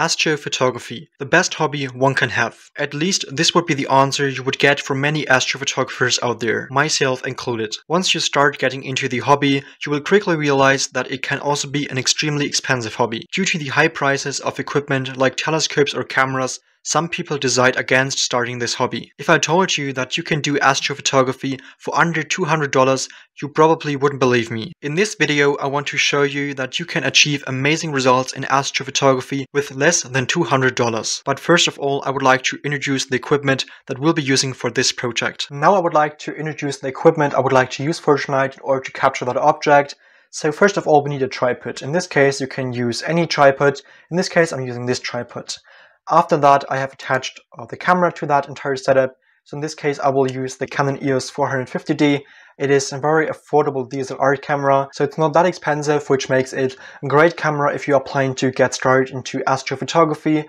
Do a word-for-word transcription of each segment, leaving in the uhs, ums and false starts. Astrophotography, the best hobby one can have. At least this would be the answer you would get from many astrophotographers out there, myself included. Once you start getting into the hobby, you will quickly realize that it can also be an extremely expensive hobby. Due to the high prices of equipment like telescopes or cameras, some people decide against starting this hobby. If I told you that you can do astrophotography for under two hundred dollars, you probably wouldn't believe me. In this video, I want to show you that you can achieve amazing results in astrophotography with less than two hundred dollars. But first of all, I would like to introduce the equipment that we'll be using for this project. Now I would like to introduce the equipment I would like to use for tonight in order to capture that object. So first of all, we need a tripod. In this case, you can use any tripod. In this case, I'm using this tripod. After that, I have attached uh, the camera to that entire setup. So in this case, I will use the Canon E O S four fifty D. It is a very affordable D S L R camera, so it's not that expensive, which makes it a great camera if you are planning to get started into astrophotography.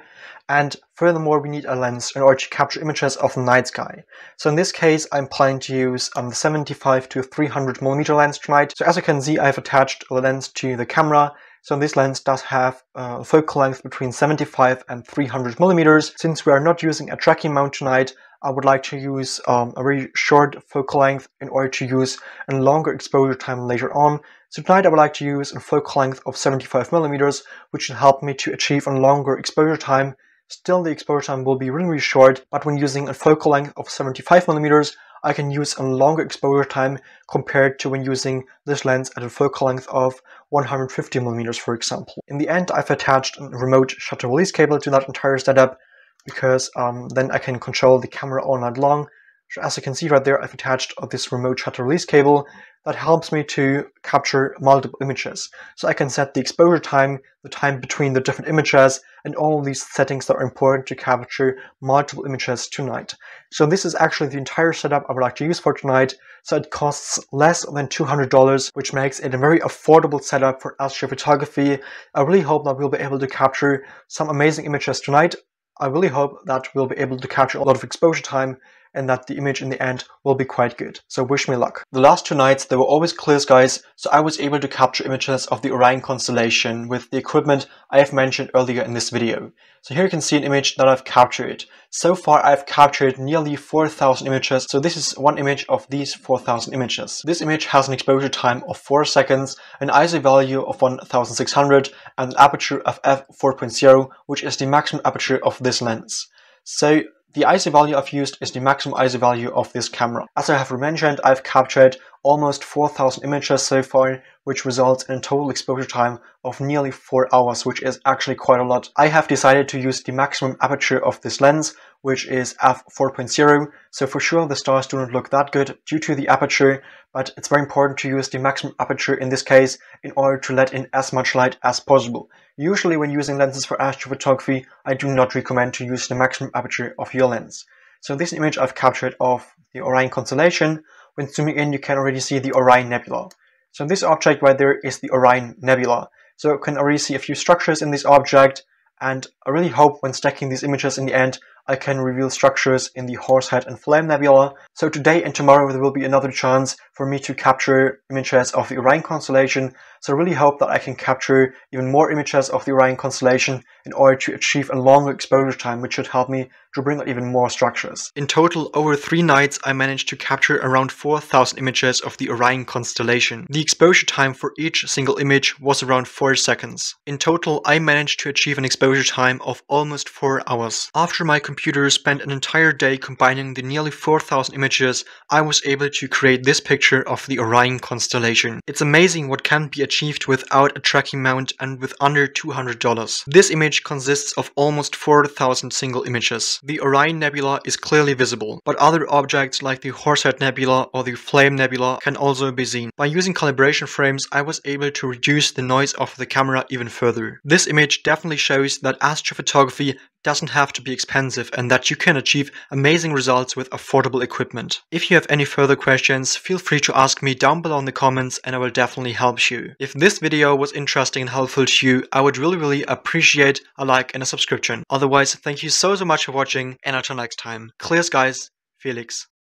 And furthermore, we need a lens in order to capture images of the night sky. So in this case, I'm planning to use um, the seventy-five to three hundred millimeter lens tonight. So as you can see, I've attached the lens to the camera. So this lens does have a focal length between seventy-five and three hundred millimeters. Since we are not using a tracking mount tonight, I would like to use um, a very short focal length in order to use a longer exposure time later on. So tonight I would like to use a focal length of seventy-five millimeters, which will help me to achieve a longer exposure time. Still, the exposure time will be really, really short, but when using a focal length of seventy-five millimeters, I can use a longer exposure time compared to when using this lens at a focal length of one hundred fifty millimeters, for example. In the end, I've attached a remote shutter release cable to that entire setup because um, then I can control the camera all night long. So as you can see right there, I've attached this remote shutter release cable that helps me to capture multiple images. So I can set the exposure time, the time between the different images, and all these settings that are important to capture multiple images tonight. So this is actually the entire setup I would like to use for tonight. So it costs less than two hundred dollars, which makes it a very affordable setup for astrophotography. I really hope that we'll be able to capture some amazing images tonight. I really hope that we'll be able to capture a lot of exposure time and that the image in the end will be quite good. So wish me luck. The last two nights, they were always clear skies, so I was able to capture images of the Orion constellation with the equipment I have mentioned earlier in this video. So here you can see an image that I've captured. So far, I've captured nearly four thousand images, so this is one image of these four thousand images. This image has an exposure time of four seconds, an I S O value of one thousand six hundred, and an aperture of f four point zero, which is the maximum aperture of this lens. So the I S O value I've used is the maximum I S O value of this camera. As I have mentioned, I've captured almost four thousand images so far, which results in a total exposure time of nearly four hours, which is actually quite a lot. I have decided to use the maximum aperture of this lens, which is f four point zero, so for sure the stars do not look that good due to the aperture, but it's very important to use the maximum aperture in this case in order to let in as much light as possible. Usually when using lenses for astrophotography, I do not recommend to use the maximum aperture of your lens. So this image I've captured of the Orion constellation. When zooming in, you can already see the Orion Nebula. So this object right there is the Orion Nebula. So you can already see a few structures in this object, and I really hope when stacking these images in the end, I can reveal structures in the Horsehead and Flame Nebula. So today and tomorrow there will be another chance for me to capture images of the Orion constellation. So I really hope that I can capture even more images of the Orion constellation in order to achieve a longer exposure time, which should help me to bring out even more structures. In total, over three nights, I managed to capture around four thousand images of the Orion constellation. The exposure time for each single image was around four seconds. In total, I managed to achieve an exposure time of almost four hours. After my computer spent an entire day combining the nearly four thousand images, I was able to create this picture of the Orion constellation. It's amazing what can be achieved without a tracking mount and with under two hundred dollars. This image consists of almost four thousand single images. The Orion Nebula is clearly visible, but other objects like the Horsehead Nebula or the Flame Nebula can also be seen. By using calibration frames, I was able to reduce the noise of the camera even further. This image definitely shows that astrophotography doesn't have to be expensive and that you can achieve amazing results with affordable equipment. If you have any further questions, feel free to ask me down below in the comments and I will definitely help you. If this video was interesting and helpful to you, I would really really appreciate a like and a subscription. Otherwise, thank you so so much for watching and until next time. Clear skies, Felix.